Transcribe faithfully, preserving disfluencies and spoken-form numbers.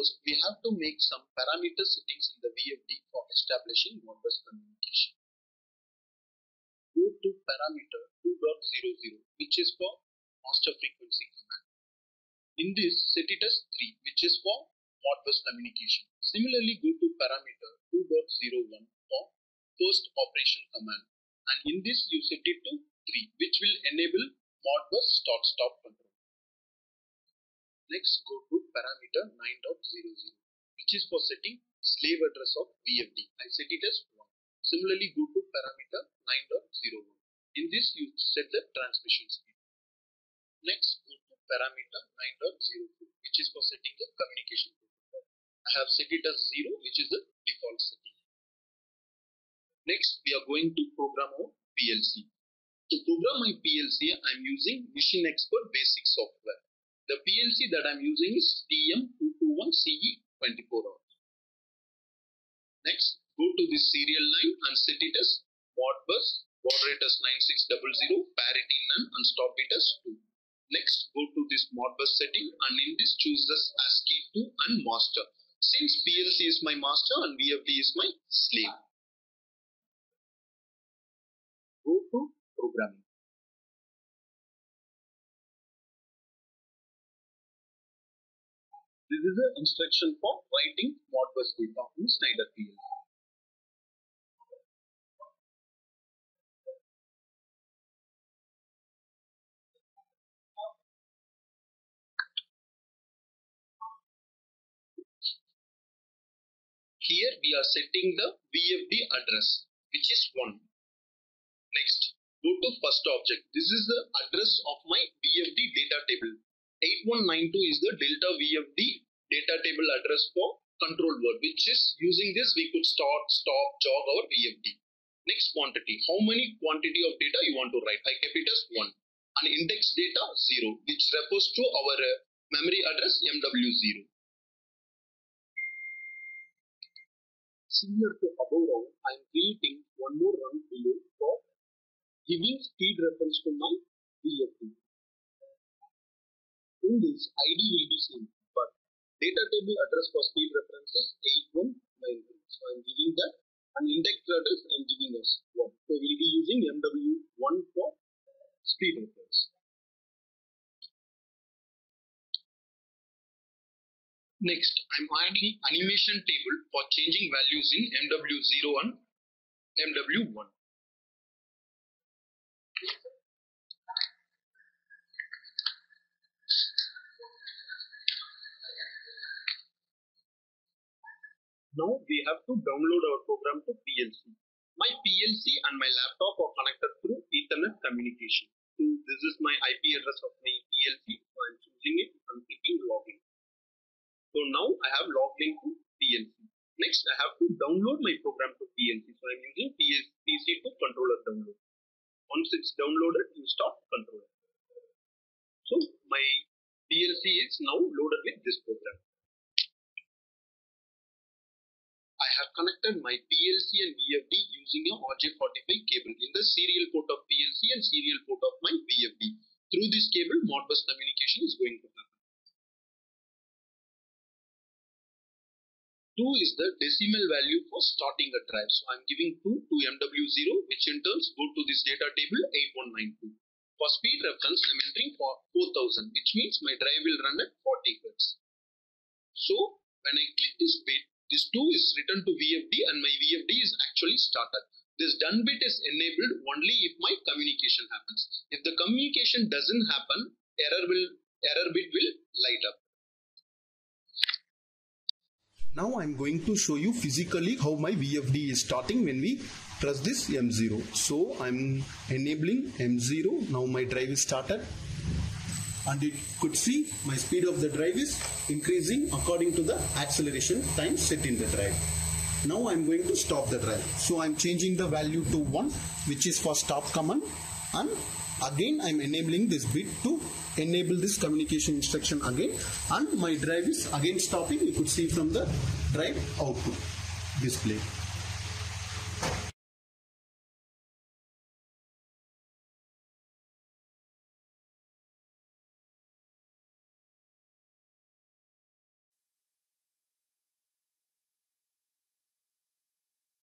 First, we have to make some parameter settings in the V F D for establishing Modbus communication. Go to parameter two point zero zero, which is for master frequency command. In this, set it as three, which is for Modbus communication. Similarly, go to parameter two point zero one for first operation command. And in this, you set it to three, which will enable Modbus start-stop control. Next, go to parameter nine point zero zero, which is for setting slave address of V F D. I set it as one. Similarly, go to parameter nine point zero one. In this, you set the transmission speed. Next, go to parameter nine point zero two, which is for setting the communication protocol. I have set it as zero, which is the default setting. Next, we are going to program our P L C. To program my P L C, I am using Machine Expert Basic Software. The P L C that I'm using is T M two two one C E two four R. Next, go to the serial line and set it as Modbus, baud rate as nine six zero zero, parity none, and stop it as two. Next, go to this Modbus setting and in this choose as ASCII two and master. Since P L C is my master and V F D is my slave. Go to programming. This is an instruction for writing Modbus data in Schneider P L C. Here we are setting the V F D address, which is one. Next, go to first object. This is the address of my V F D data table. eight one nine two is the Delta V F D data table address for control word, which is using this we could start, stop, jog our V F D. Next, quantity. How many quantity of data you want to write? I kept it as one. And index data zero, which refers to our uh, memory address M W zero. Similar to above round, I am creating one more run below for giving speed reference to my V F D. In this, I D will be same, but data table address for speed reference is eight one nine three. So I am giving that, and index address I am giving as one. So we will be using M W one for speed reference. Next, I am adding animation table for changing values in M W zero and M W one. Now we have to download our program to P L C. My P L C and my laptop are connected through Ethernet communication. So this is my I P address of my P L C. So I'm choosing it and clicking login. So now I have logged into P L C. Next, I have to download my program to P L C. So I'm using P C to controller download. Once it's downloaded, you stop controller. So my P L C is now loaded with this program. I have connected my P L C and V F D using a R J forty-five cable in the serial port of P L C and serial port of my V F D. Through this cable, Modbus communication is going to happen. two is the decimal value for starting a drive. So I am giving two to M W zero, which in turn go to this data table eight one nine two. For speed reference, I am entering for four thousand, which means my drive will run at forty hertz. So when I click this bit, this two is written to V F D and my V F D is actually started. This done bit is enabled only if my communication happens. If the communication doesn't happen, error will error bit will light up. Now I'm going to show you physically how my V F D is starting when we press this M zero. So I'm enabling M zero. Now my drive is started. And you could see my speed of the drive is increasing according to the acceleration time set in the drive. Now I am going to stop the drive. So I am changing the value to one, which is for stop command. And again I am enabling this bit to enable this communication instruction again. And my drive is again stopping. You could see from the drive output display.